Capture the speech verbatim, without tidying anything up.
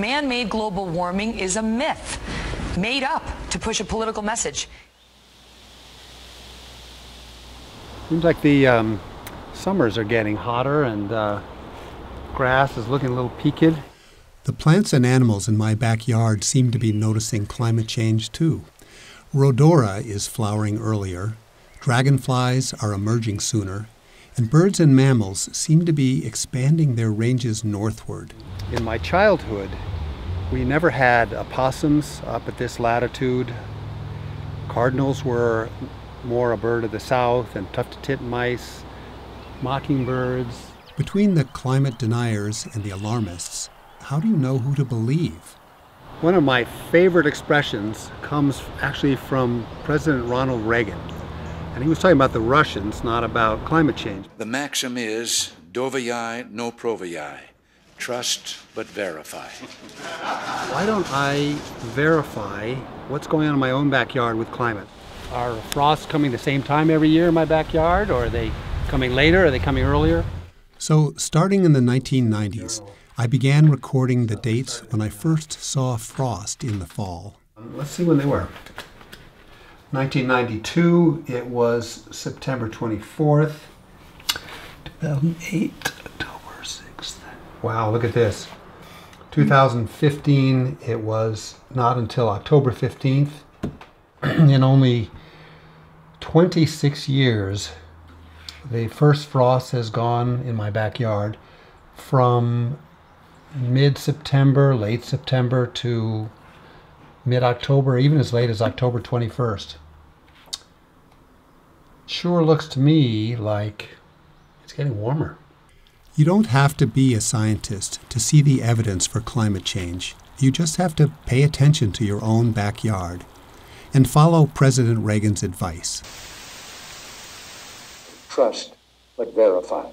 man-made global warming is a myth made up to push a political message. Seems like the um, summers are getting hotter and uh, grass is looking a little peaked. The plants and animals in my backyard seem to be noticing climate change too. Rhodora is flowering earlier, dragonflies are emerging sooner, and birds and mammals seem to be expanding their ranges northward. In my childhood, we never had opossums up at this latitude. Cardinals were more a bird of the south, and tufted titmice, mockingbirds. Between the climate deniers and the alarmists, how do you know who to believe? One of my favorite expressions comes actually from President Ronald Reagan. And he was talking about the Russians, not about climate change. The maxim is, Doveryai, no proveryai. Trust, but verify. Why don't I verify what's going on in my own backyard with climate? Are frosts coming the same time every year in my backyard? Or are they coming later? Are they coming earlier? So, starting in the nineteen nineties, I began recording the dates when I first saw frost in the fall. Let's see when they were. nineteen ninety-two, it was September twenty-fourth. two thousand eight, October sixth. Wow, look at this. two thousand fifteen, it was not until October fifteenth. In only twenty-six years, the first frost has gone in my backyard from mid-September, late September to mid-October, even as late as October twenty-first. Sure looks to me like it's getting warmer. You don't have to be a scientist to see the evidence for climate change. You just have to pay attention to your own backyard and follow President Reagan's advice. Trust, but verify.